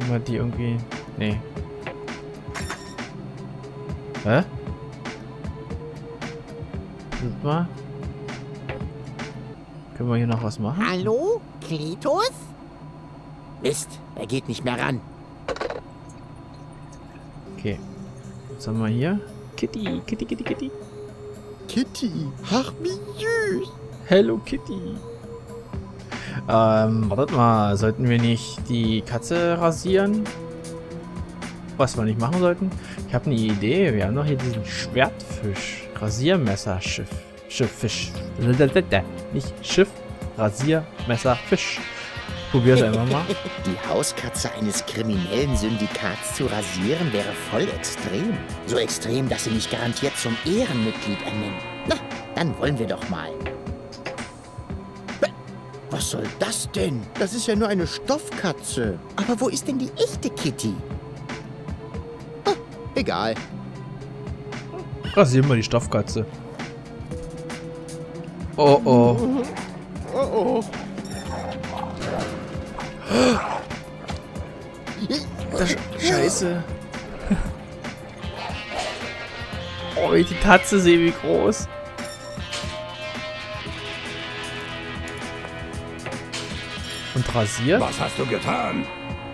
Haben wir die irgendwie... Nee. Hä? Sind wir? Können wir hier noch was machen? Hallo? Klitus? Mist, er geht nicht mehr ran. Okay. Was haben wir hier? Kitty, Kitty, Kitty, Kitty. Kitty, ach wie süß. Hello Kitty. Wartet mal, sollten wir nicht die Katze rasieren? Was wir nicht machen sollten? Ich habe eine Idee, wir haben noch hier diesen Schwertfisch. Rasiermesserschiff. Schifffisch. Nicht Schiff, Rasiermesser, Fisch. Probier's einfach mal. Die Hauskatze eines kriminellen Syndikats zu rasieren wäre voll extrem. So extrem, dass sie mich garantiert zum Ehrenmitglied ernennen. Na, dann wollen wir doch mal. Was soll das denn? Das ist ja nur eine Stoffkatze. Aber wo ist denn die echte Kitty? Ah, egal. Rasieren wir die Stoffkatze. Oh oh. Oh oh. Scheiße. Oh, wenn ich die Katze sehe, wie groß. Und rasiert? Was hast du getan?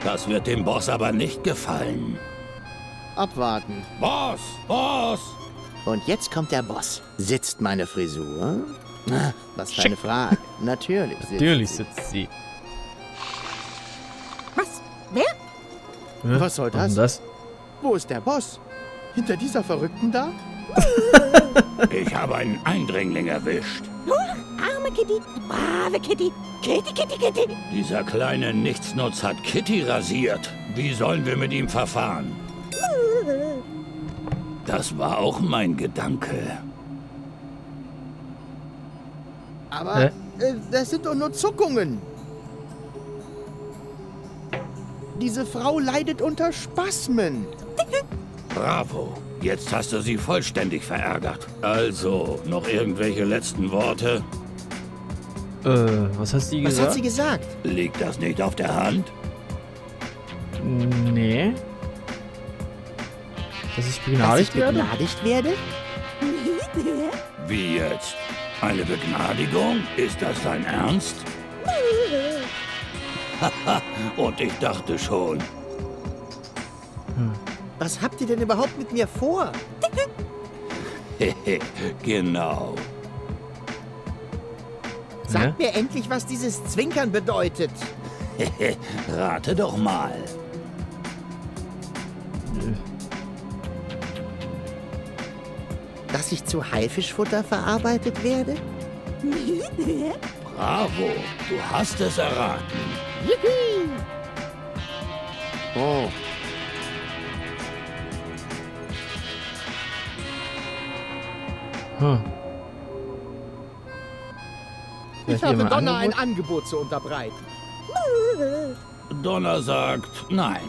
Das wird dem Boss aber nicht gefallen. Abwarten. Boss! Boss! Und jetzt kommt der Boss. Sitzt meine Frisur? Na, was für eine Frage. Natürlich sitzt sie. Natürlich sitzt sie. Was? Wer? Was soll das? Das? Wo ist der Boss? Hinter dieser Verrückten da? Ich habe einen Eindringling erwischt. Arme Kitty, brave Kitty. Kitty, Kitty, Kitty. Dieser kleine Nichtsnutz hat Kitty rasiert. Wie sollen wir mit ihm verfahren? Das war auch mein Gedanke. Aber das sind doch nur Zuckungen. Diese Frau leidet unter Spasmen. Bravo. Jetzt hast du sie vollständig verärgert. Also, noch irgendwelche letzten Worte? Was hast du gesagt? Was hat sie gesagt? Liegt das nicht auf der Hand? Nee. Dass ich begnadigt werde? Wie jetzt? Eine Begnadigung? Ist das dein Ernst? Haha, und ich dachte schon. Hm. Was habt ihr denn überhaupt mit mir vor? Genau. Sagt mir endlich, was dieses Zwinkern bedeutet. Rate doch mal. Dass ich zu Haifischfutter verarbeitet werde? Bravo, du hast es erraten. Juhu. Oh. Hm. Ich habe Donner ein Angebot zu unterbreiten. Donner sagt nein.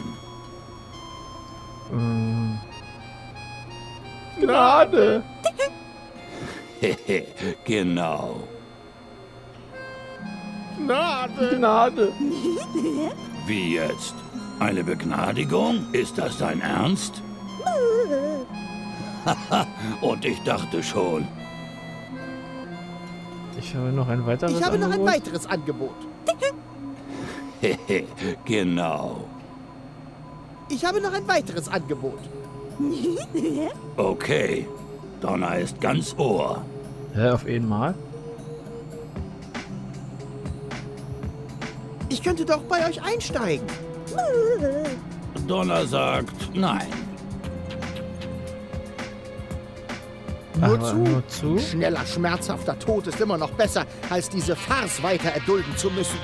Gnade. Genau. Gnade. Gnade. Wie jetzt? Eine Begnadigung? Ist das dein Ernst? Haha, und ich dachte schon. Ich habe noch ein weiteres Angebot. Genau. Ich habe noch ein weiteres Angebot. Okay. Donner ist ganz Ohr. Hä, auf einmal? Ich könnte doch bei euch einsteigen. Donner sagt nein. Nur zu. Schneller, schmerzhafter Tod ist immer noch besser, als diese Farce weiter erdulden zu müssen.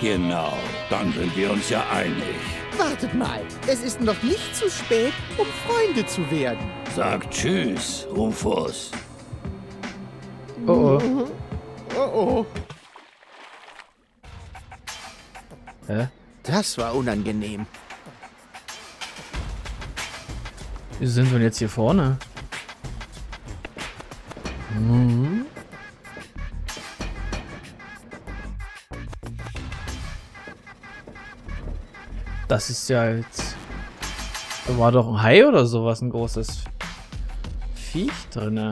Genau. Dann sind wir uns ja einig. Wartet mal. Es ist noch nicht zu spät, um Freunde zu werden. Sag tschüss, Rufus. Oh oh. Oh oh. Hä? Das war unangenehm. Wieso sind wir jetzt hier vorne? Mhm. Das ist ja jetzt... Da war doch ein Hai oder sowas, ein großes Viech drinne.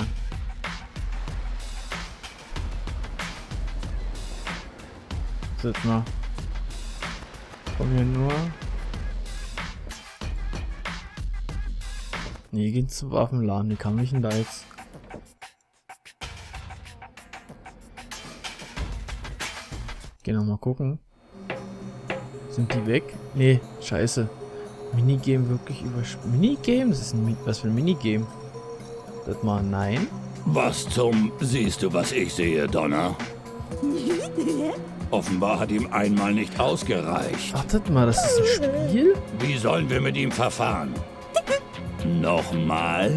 Seht mal. Komm hier nur. Nee, gehen zum Waffenladen. Wie kann ich denn da jetzt? Geh nochmal gucken. Sind die weg? Nee, scheiße. Minigame wirklich über... Minigame? Das ist ein was für ein Minigame? Das mal nein. Was zum... Siehst du, was ich sehe, Donner? Offenbar hat ihm einmal nicht ausgereicht. Wartet mal, das ist ein Spiel? Wie sollen wir mit ihm verfahren? Nochmal?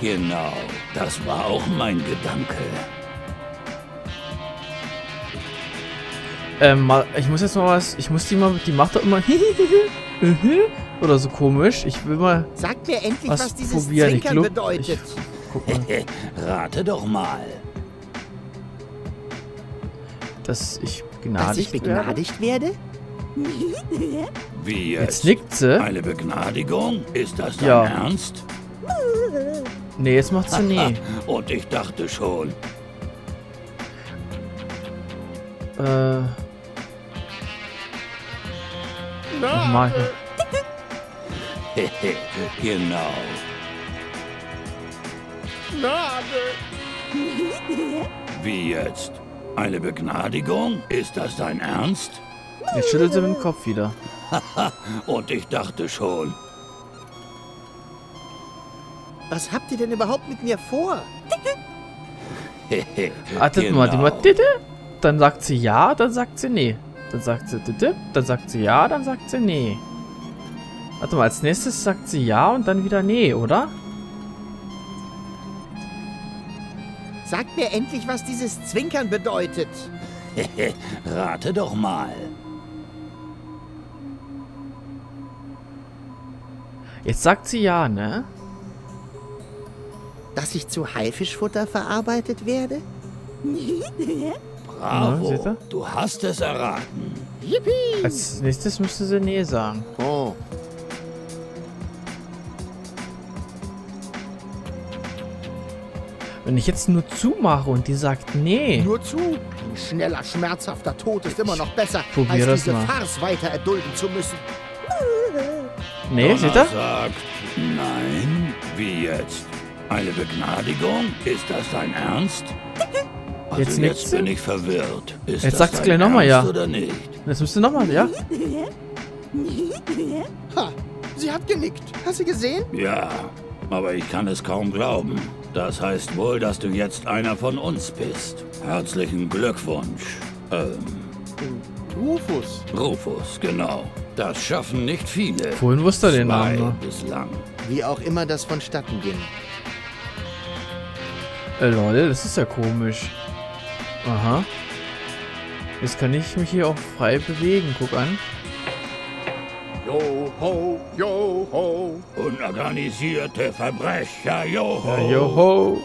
Genau, das war auch mein Gedanke. Ich muss jetzt mal was... Ich muss die mal... Die macht doch immer... oder so komisch. Ich will mal... Sag mir endlich, was dieses Zwinkern bedeutet. Guck mal. Rate doch mal. Dass ich begnadigt werde? Wie jetzt? Jetzt nickt sie. Eine Begnadigung? Ist das dein Ernst? Nee, jetzt macht sie nie. Und ich dachte schon. Nein. Genau. Wie jetzt? Eine Begnadigung? Ist das dein Ernst? Jetzt schüttelt sie mit dem Kopf wieder. Und ich dachte schon. Was habt ihr denn überhaupt mit mir vor? Wartet mal, die macht Titte. Dann sagt sie ja, dann sagt sie nee. Dann sagt sie Titte, dann sagt sie ja, dann sagt sie nee. Warte mal, als nächstes sagt sie ja und dann wieder nee, oder? Sag mir endlich, was dieses Zwinkern bedeutet. Rate doch mal. Jetzt sagt sie ja, ne? Dass ich zu Haifischfutter verarbeitet werde? Bravo, ja, du hast es erraten. Yippie. Als nächstes müsste sie nee sagen. Oh. Wenn ich jetzt nur zumache und die sagt nee. Nur zu? Ein schneller, schmerzhafter Tod ist immer noch besser, als diese Farce weiter erdulden zu müssen. Nee, seht ihr? Sagt nein. Wie jetzt? Eine Begnadigung? Ist das dein Ernst? Also jetzt bin ich verwirrt. Ist jetzt sagt es gleich nochmal ja. Oder nicht? Jetzt müsste nochmal ja. Ha, sie hat genickt. Hast du gesehen? Ja, aber ich kann es kaum glauben. Das heißt wohl, dass du jetzt einer von uns bist. Herzlichen Glückwunsch. Rufus. Rufus, genau. Das schaffen nicht viele. Vorhin wusste er den Namen bislang. Wie auch immer das vonstatten ging. Lol, das ist ja komisch. Aha. Jetzt kann ich mich hier auch frei bewegen. Guck an. Joho, joho. Unorganisierte Verbrecher, joho. Ja, joho.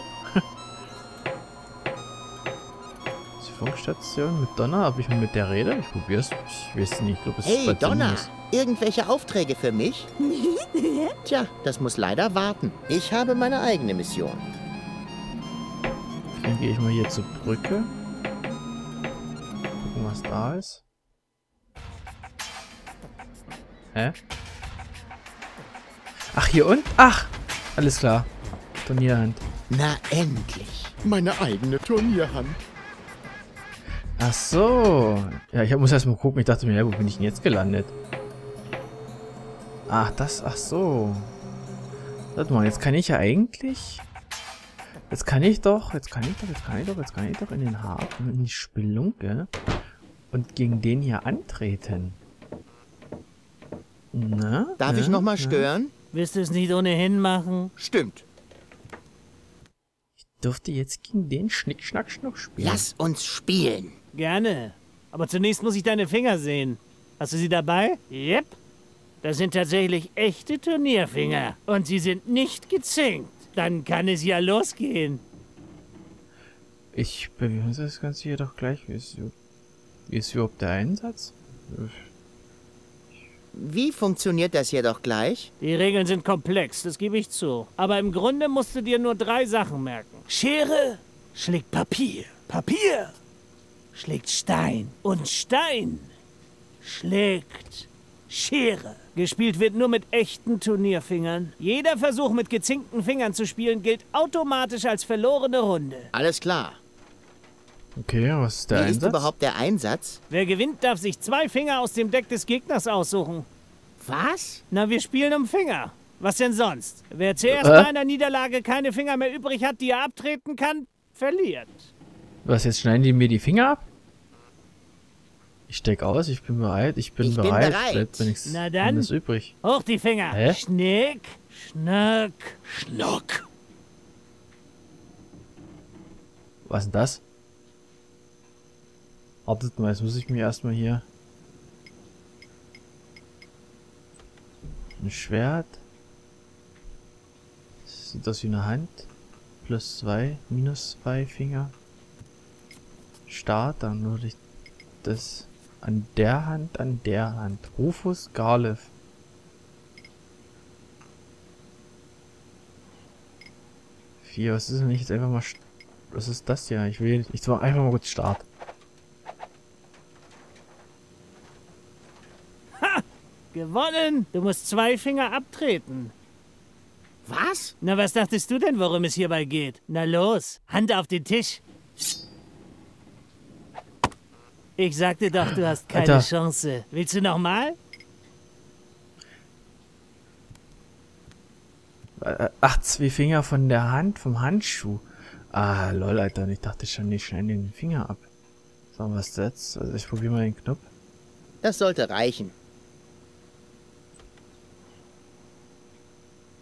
Die Funkstation mit Donner, habe ich mal mit der Rede? Ich probier's. Ich weiß nicht, ob es hey, Donner, irgendwelche Aufträge für mich? Tja, das muss leider warten. Ich habe meine eigene Mission. Dann gehe ich mal hier zur Brücke. Gucken, was da ist. Hä? Ach, hier und? Ach! Alles klar. Turnierhand. Na, endlich. Meine eigene Turnierhand. Ach so. Ja, ich muss erst mal gucken. Ich dachte mir, ja, wo bin ich denn jetzt gelandet? Ach, das, ach so. Warte mal, jetzt kann ich ja eigentlich... Jetzt kann ich doch in den Hafen, in die Spelunke und gegen den hier antreten. Na, darf ich nochmal stören? Willst du es nicht ohnehin machen? Stimmt. Ich dürfte jetzt gegen den Schnick, Schnack, Schnuck spielen. Lass uns spielen. Gerne. Aber zunächst muss ich deine Finger sehen. Hast du sie dabei? Yep. Das sind tatsächlich echte Turnierfinger. Und sie sind nicht gezinkt. Dann kann es ja losgehen. Ich bewege das Ganze hier doch gleich. Wie ist überhaupt der Einsatz? Wie funktioniert das jedoch gleich? Die Regeln sind komplex, das gebe ich zu. Aber im Grunde musst du dir nur 3 Sachen merken. Schere schlägt Papier. Papier schlägt Stein. Und Stein schlägt Schere. Gespielt wird nur mit echten Turnierfingern. Jeder Versuch, mit gezinkten Fingern zu spielen, gilt automatisch als verlorene Runde. Alles klar. Okay, was ist der Einsatz? Wie ist überhaupt der Einsatz? Wer gewinnt, darf sich 2 Finger aus dem Deck des Gegners aussuchen. Was? Na, wir spielen um Finger. Was denn sonst? Wer zuerst bei einer Niederlage keine Finger mehr übrig hat, die er abtreten kann, verliert. Was, jetzt schneiden die mir die Finger ab? Ich steck aus, ich bin bereit, ich bin bereit. Bleibt mir nichts anderes übrig. Hoch die Finger. Schnick, Schnack, Schnuck. Was ist denn das? Wartet mal, jetzt muss ich mir erstmal hier... Ein Schwert. Das sieht aus wie eine Hand. Plus 2, minus 2 Finger. Start, dann würde ich das... An der Hand, an der Hand. Rufus Garliff. Was ist denn jetzt einfach mal... Was ist das hier? Ich will... Ich mache einfach mal kurz Start. Gewonnen! Du musst 2 Finger abtreten. Was? Na, was dachtest du denn, worum es hierbei geht? Na los, Hand auf den Tisch. Ich sagte doch, du hast keine Chance. Willst du nochmal? Ach, 2 Finger von der Hand, vom Handschuh. Ah, lol, Alter, ich dachte schon, ich schneide den Finger ab. So, was jetzt? Also ich probiere mal den Knopf. Das sollte reichen.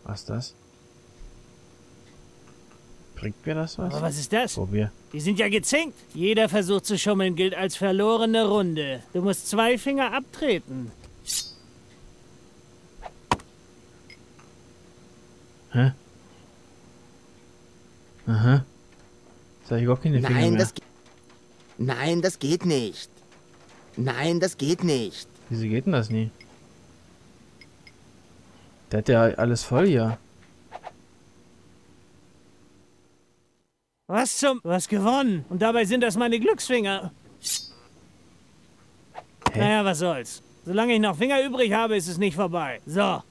Was ist das? Bringt mir das was? Aber was ist das? Probier. Die sind ja gezinkt. Jeder Versuch zu schummeln gilt als verlorene Runde. Du musst 2 Finger abtreten. Hä? Aha. Jetzt habe ich überhaupt keine Finger mehr. Nein, das geht nicht. Nein, das geht nicht. Wieso geht denn das nie? Der hat ja alles voll hier. Was zum... Was gewonnen? Und dabei sind das meine Glücksfinger. Hey. Naja, was soll's. Solange ich noch Finger übrig habe, ist es nicht vorbei. So.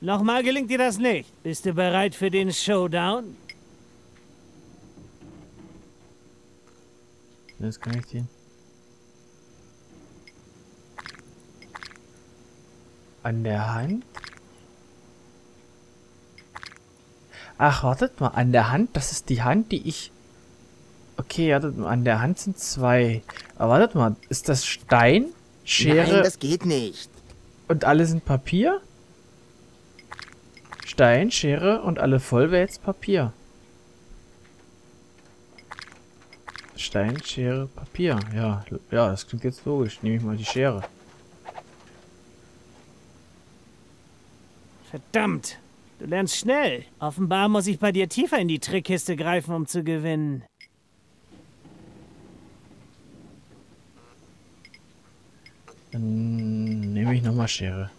Nochmal gelingt dir das nicht. Bist du bereit für den Showdown? Das kann ich ziehen. An der Hand? Ach, wartet mal, an der Hand, das ist die Hand, die ich... Okay, wartet mal, an der Hand sind 2. Aber wartet mal, ist das Stein, Schere... Nein, das geht nicht. Und alle sind Papier? Stein, Schere und alle voll wäre jetzt Papier. Stein, Schere, Papier. Ja, ja, das klingt jetzt logisch. Nehme ich mal die Schere. Verdammt! Du lernst schnell. Offenbar muss ich bei dir tiefer in die Trickkiste greifen, um zu gewinnen. Dann nehme ich nochmal Schere.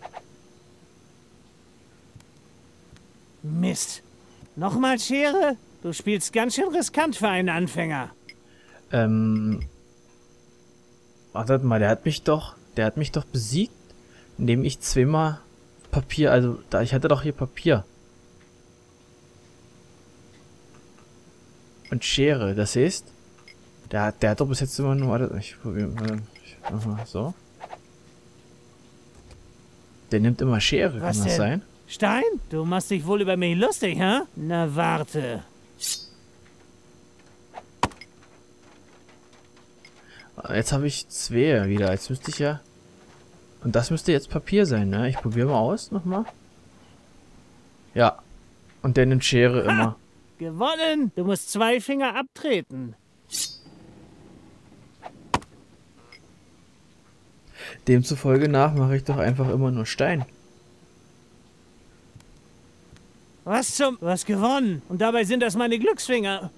Mist. Nochmal Schere? Du spielst ganz schön riskant für einen Anfänger. Wartet mal, der hat mich doch besiegt, indem ich zweimal Papier, also da ich hatte doch hier Papier. Und Schere, das heißt, der hat doch bis jetzt immer nur... Warte, ich probiere mal. So. Der nimmt immer Schere, was kann das denn sein? Stein? Du machst dich wohl über mich lustig, hä? Na, warte. Jetzt habe ich 2 wieder. Jetzt müsste ich ja... Und das müsste jetzt Papier sein, ne? Ich probiere mal aus, nochmal. Ja. Und der nimmt Schere immer. Gewonnen! Du musst 2 Finger abtreten. Demzufolge nach mache ich doch einfach immer nur Stein. Was zum... Was gewonnen? Und dabei sind das meine Glücksfinger.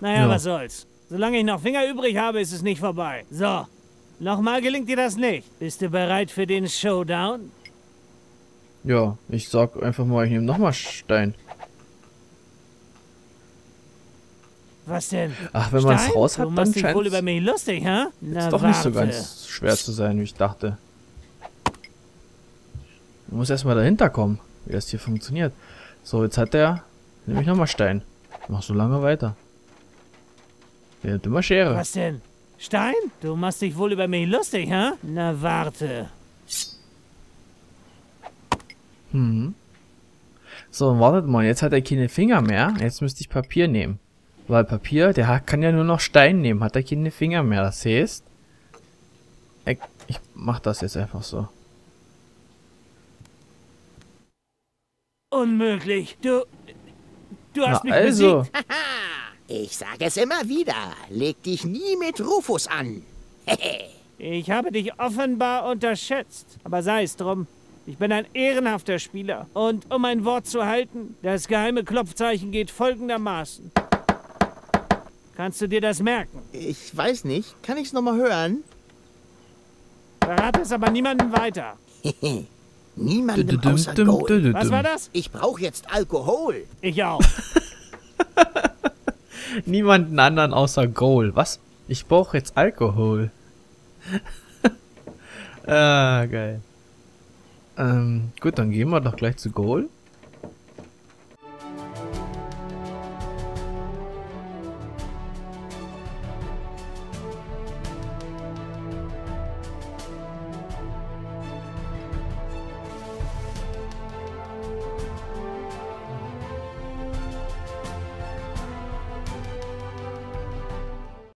Naja, ja, was soll's. Solange ich noch Finger übrig habe, ist es nicht vorbei. So. Nochmal gelingt dir das nicht. Bist du bereit für den Showdown? Ja, ich sag einfach mal, ich nehme nochmal Stein. Was denn? Ach, wenn man es raus hat, dann scheint wohl über mich lustig, ha? Na, doch nicht so ganz schwer zu sein, wie ich dachte. Man muss erstmal dahinter kommen, wie das hier funktioniert. So, jetzt hat er nämlich nochmal Stein. Mach so lange weiter. Der hat immer Schere. Was denn? Stein? Du machst dich wohl über mich lustig, ha? Na, warte. Hm. So, wartet mal. Jetzt hat er keine Finger mehr. Jetzt müsste ich Papier nehmen. Weil Papier, der kann ja nur noch Stein nehmen. Hat er keine Finger mehr. Das heißt, ich mach das jetzt einfach so. Unmöglich. Du hast mich besiegt. Ich sage es immer wieder. Leg dich nie mit Rufus an. Ich habe dich offenbar unterschätzt. Aber sei es drum. Ich bin ein ehrenhafter Spieler. Und um mein Wort zu halten, das geheime Klopfzeichen geht folgendermaßen. Kannst du dir das merken? Ich weiß nicht. Kann ich es nochmal hören? Verrate es aber niemandem weiter. Niemandem außer Gold. Was war das? Ich brauche jetzt Alkohol. Ich auch. Niemanden anderen außer Gold. Was? Ich brauche jetzt Alkohol. Geil. Gut, dann gehen wir doch gleich zu Gold.